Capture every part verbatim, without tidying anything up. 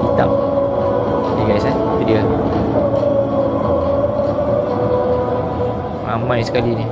hitam. Ini guys ya, ini dia. Ramai sekali ni.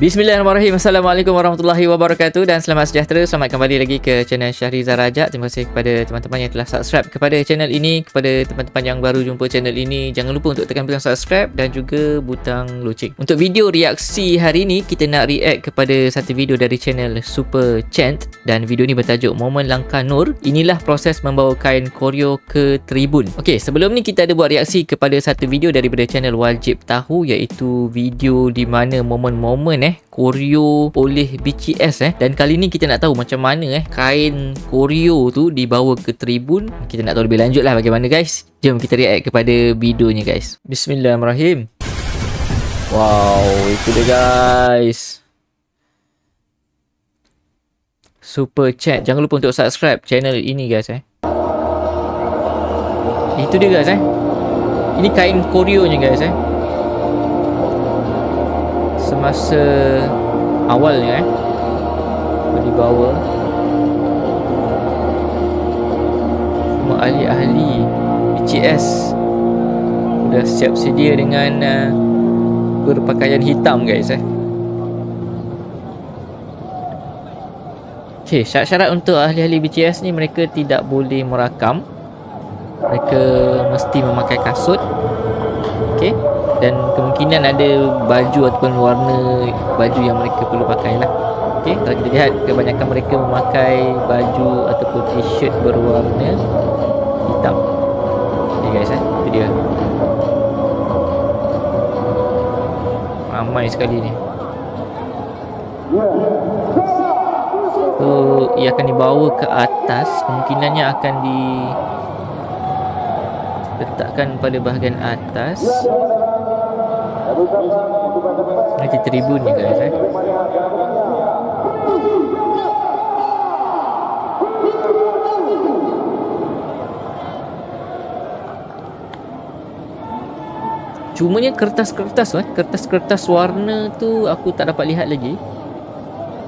Bismillahirrahmanirrahim. Assalamualaikum warahmatullahi wabarakatuh dan selamat sejahtera. Selamat kembali lagi ke channel Syahrizan Rajak. Terima kasih kepada teman-teman yang telah subscribe kepada channel ini. Kepada teman-teman yang baru jumpa channel ini, jangan lupa untuk tekan butang subscribe dan juga butang loceng. Untuk video reaksi hari ini, kita nak react kepada satu video dari channel Super Chant dan video ni bertajuk Momen Langkah Nur. Inilah proses membawa kain koreo ke tribun. Okey, sebelum ni kita ada buat reaksi kepada satu video daripada channel Wajib Tahu, iaitu video di mana momen-momen eh koreo oleh B C S eh dan kali ni kita nak tahu macam mana eh kain koreo tu dibawa ke tribun. Kita nak tahu lebih lanjut lah bagaimana guys. Jom kita react kepada videonya guys. Bismillahirrahmanirrahim. Wow, itu dia guys, Super Chat. Jangan lupa untuk subscribe channel ini guys eh. Itu dia guys eh, ini kain koreonya guys eh, semasa awalnya eh di bawah semua ahli-ahli B C S sudah siap sedia dengan uh, berpakaian hitam guys eh. Okey, syarat-syarat untuk ahli-ahli B C S ni, mereka tidak boleh merakam, mereka mesti memakai kasut. Okey, dan kemungkinan ada baju ataupun warna baju yang mereka perlu pakai lah. Okay, kalau kita lihat kebanyakan mereka memakai baju ataupun t-shirt berwarna hitam. Ni okay guys eh, itu dia. Ramai sekali ni. So, ia akan dibawa ke atas, kemungkinannya akan di letakkan pada bahagian atas. Ini tribun ni guys eh. Cumanya kertas-kertas eh, kertas-kertas warna tu aku tak dapat lihat lagi.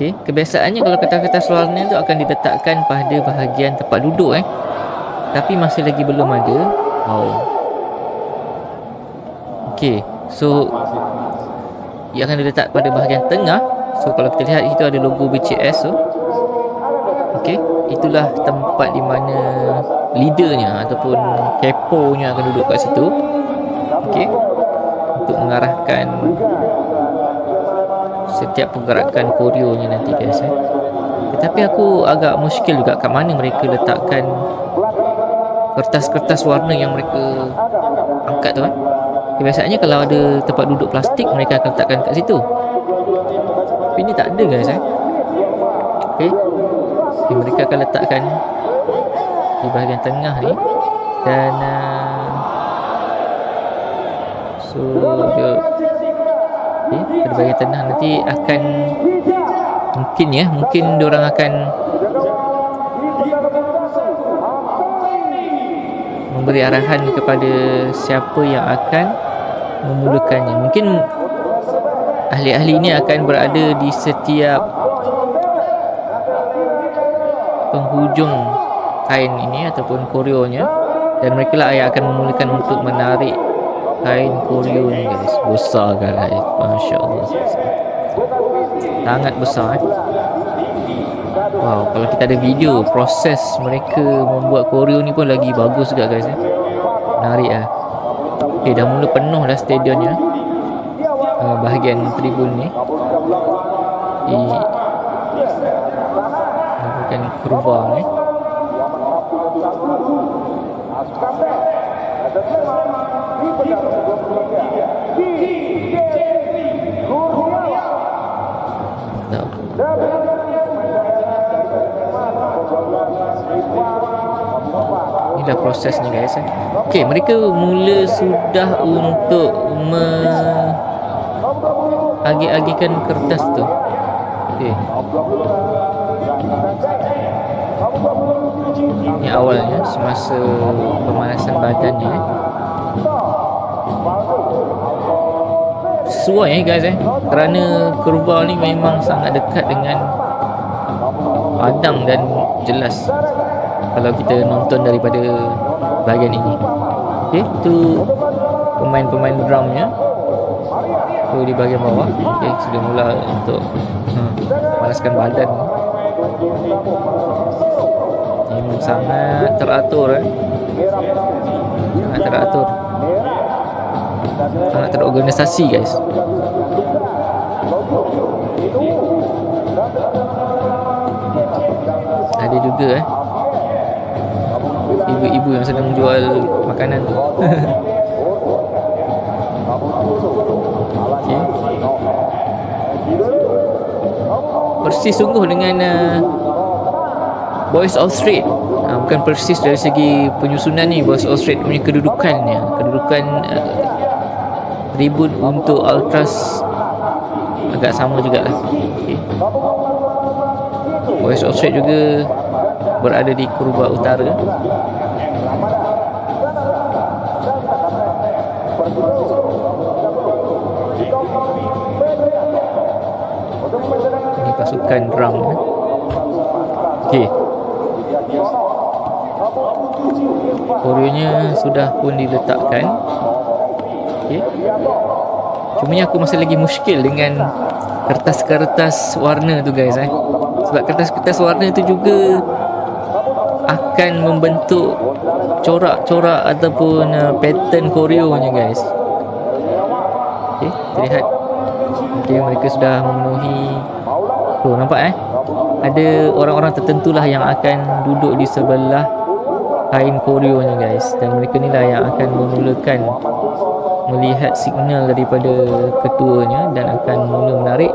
Okey, kebiasaannya kalau kertas-kertas warna tu akan diletakkan pada bahagian tempat duduk eh. Tapi masih lagi belum ada. Oh. Okey. So ia akan diletak pada bahagian tengah. So kalau kita lihat itu ada logo B C S tu. Okey, itulah tempat di mana leadernya ataupun keponya akan duduk kat situ. Okey, untuk mengarahkan setiap pergerakan koreonya nanti guys eh. Tetapi aku agak muskil juga kat mana mereka letakkan kertas-kertas warna yang mereka angkat tu kan. Biasanya kalau ada tempat duduk plastik, mereka akan letakkan kat situ. Tapi ni tak ada guys eh. Okey, okay, mereka akan letakkan di bahagian tengah ni. Dan uh, so dia okay, di bahagian tengah nanti akan mungkin ya, mungkin diorang akan memberi arahan kepada siapa yang akan memulakannya. Mungkin ahli-ahli ini akan berada di setiap penghujung kain ini ataupun koreonya, dan mereka lah yang akan memulakan untuk menarik kain koreo ni guys. Besar guys, Masya Allah, sangat besar eh. Wow, kalau kita ada video proses mereka membuat koreo ni pun lagi bagus juga guys eh. Menarik lah. Okay, dah mula penuh dah stadionnya, uh, bahagian tribun ni di bahagian kurva ni. Inilah prosesnya guys eh. Okey, mereka mula sudah untuk mengagi-agikan kertas tu. Okey, ini awalnya semasa pemanasan badannya eh. Sesuai eh guys eh, kerana kurva ni memang sangat dekat dengan padang dan jelas kalau kita nonton daripada bahagian ini. Okay, tu pemain-pemain drumnya tu di bahagian bawah. Okay, sudah mula untuk hmm, panaskan badan. Ini sangat teratur, eh? sangat teratur, sangat terorganisasi, guys. Ada juga eh ibu-ibu yang sedang jual makanan tu. Okay. Persis sungguh dengan uh, Boys of Street. Ha, bukan persis dari segi penyusunan ni, Boys of Street punya kedudukannya, kedudukan uh, tribun untuk Ultras agak sama jugalah. Okay. Boys of Street juga berada di Kurba Utara. Ini pasukan drum. Kan? Okey. Koreonya sudah pun diletakkan. Okey. Cuma aku masih lagi muskil dengan kertas-kertas warna tu, guys, eh. Sebab kertas-kertas warna tu juga akan membentuk corak-corak ataupun uh, pattern koreonya, guys. Okey, terlihat. Okey, mereka sudah memenuhi. Oh, nampak eh? Ada orang-orang tertentulah yang akan duduk di sebelah kain koreonya, guys. Dan mereka inilah yang akan memulakan melihat signal daripada ketuanya dan akan mula menarik.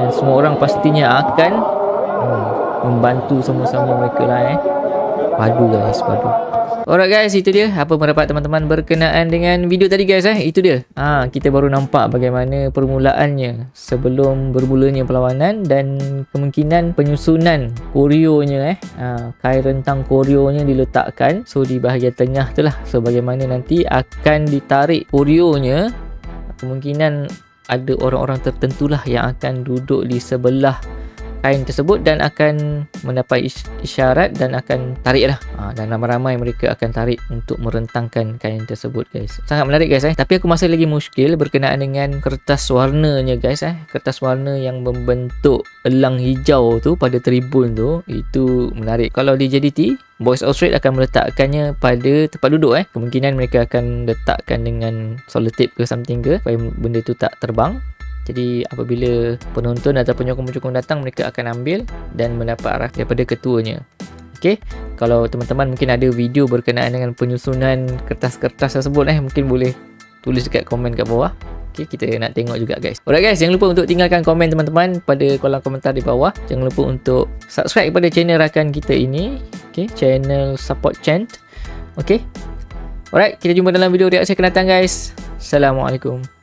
Dan semua orang pastinya akan hmm, membantu sama-sama mereka lah eh. Padu guys, padu. Alright guys, itu dia apa pendapat teman-teman berkenaan dengan video tadi, guys eh. Itu dia. Ha, kita baru nampak bagaimana permulaannya sebelum bermulanya perlawanan dan kemungkinan penyusunan koreonya eh. Ha, kain rentang koreonya diletakkan. So di bahagian tengah tu lah. So bagaimana nanti akan ditarik koreonya. Kemungkinan ada orang-orang tertentulah yang akan duduk di sebelah kain tersebut dan akan mendapat isyarat dan akan tarik lah. Ha, dan ramai-ramai mereka akan tarik untuk merentangkan kain tersebut, guys. Sangat menarik, guys eh. Tapi aku masih lagi muskil berkenaan dengan kertas warnanya, guys eh. Kertas warna yang membentuk elang hijau tu pada tribun tu, itu menarik. Kalau di D J D T, Boys of Street akan meletakkannya pada tempat duduk eh. Kemungkinan mereka akan letakkan dengan solid tape ke something ke supaya benda tu tak terbang. Jadi apabila penonton atau penyokong-penyokong datang, mereka akan ambil dan mendapat arah daripada ketuanya. Okey, kalau teman-teman mungkin ada video berkenaan dengan penyusunan kertas-kertas tersebut eh, mungkin boleh tulis dekat komen kat bawah. Okey, kita nak tengok juga, guys. Alright guys, jangan lupa untuk tinggalkan komen teman-teman pada kolom komentar di bawah. Jangan lupa untuk subscribe kepada channel rakan kita ini. Okey, channel Support Chant. Okey. Alright, kita jumpa dalam video reaksi akan datang, guys. Assalamualaikum.